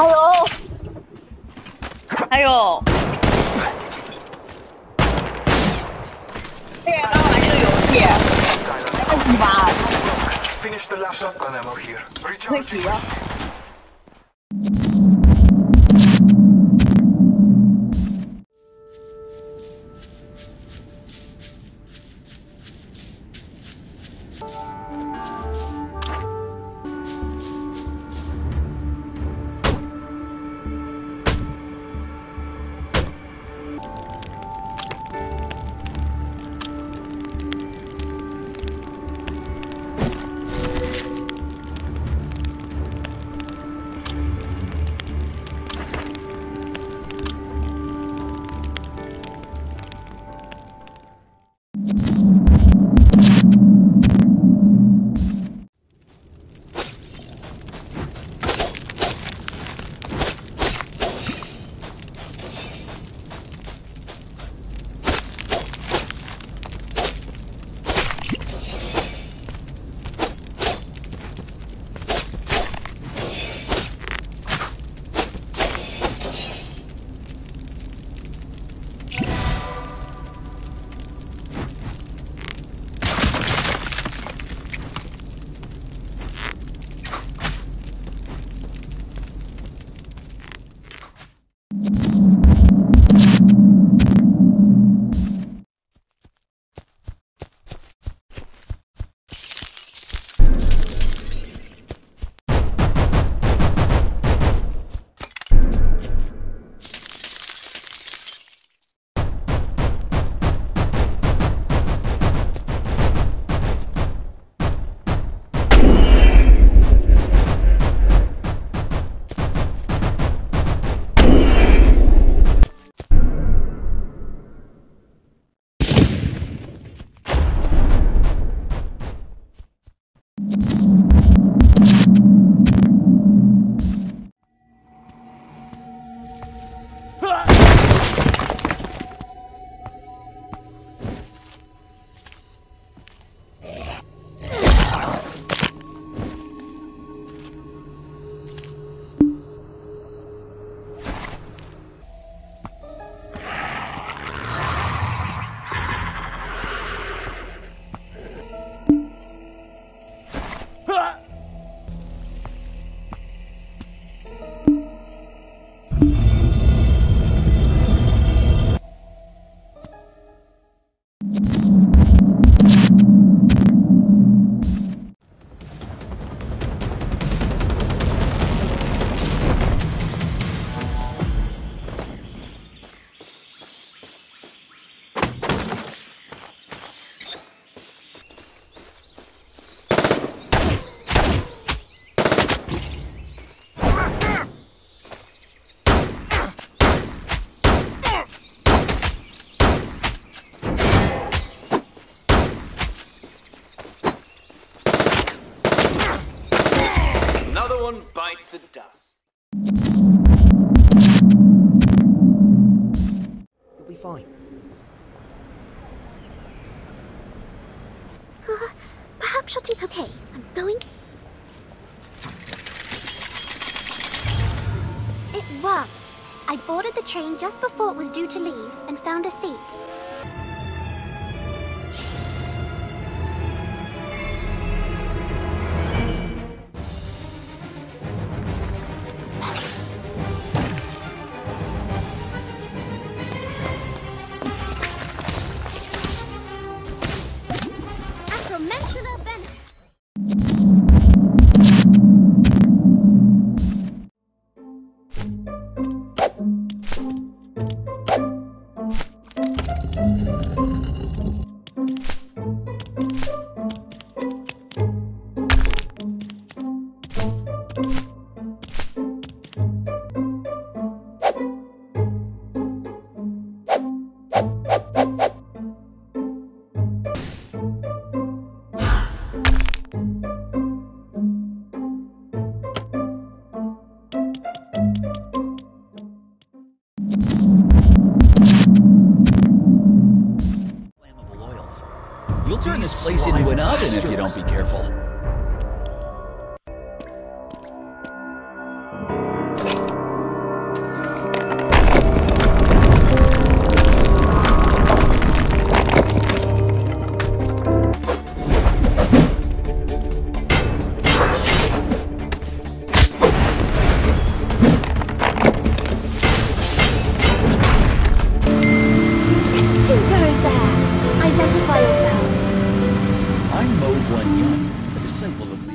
Hello. Ayo. Yeah, no, I know you're here. That's bad. Finish the last shotgun ammo here. Recharge it. Bites the dust. You'll be fine. Perhaps I'll take okay. I'm going. It worked. I boarded the train just before it was due to leave and found a seat. Heaven if you don't be careful. Identify yourself. I'm Mo Guanyin, the symbol of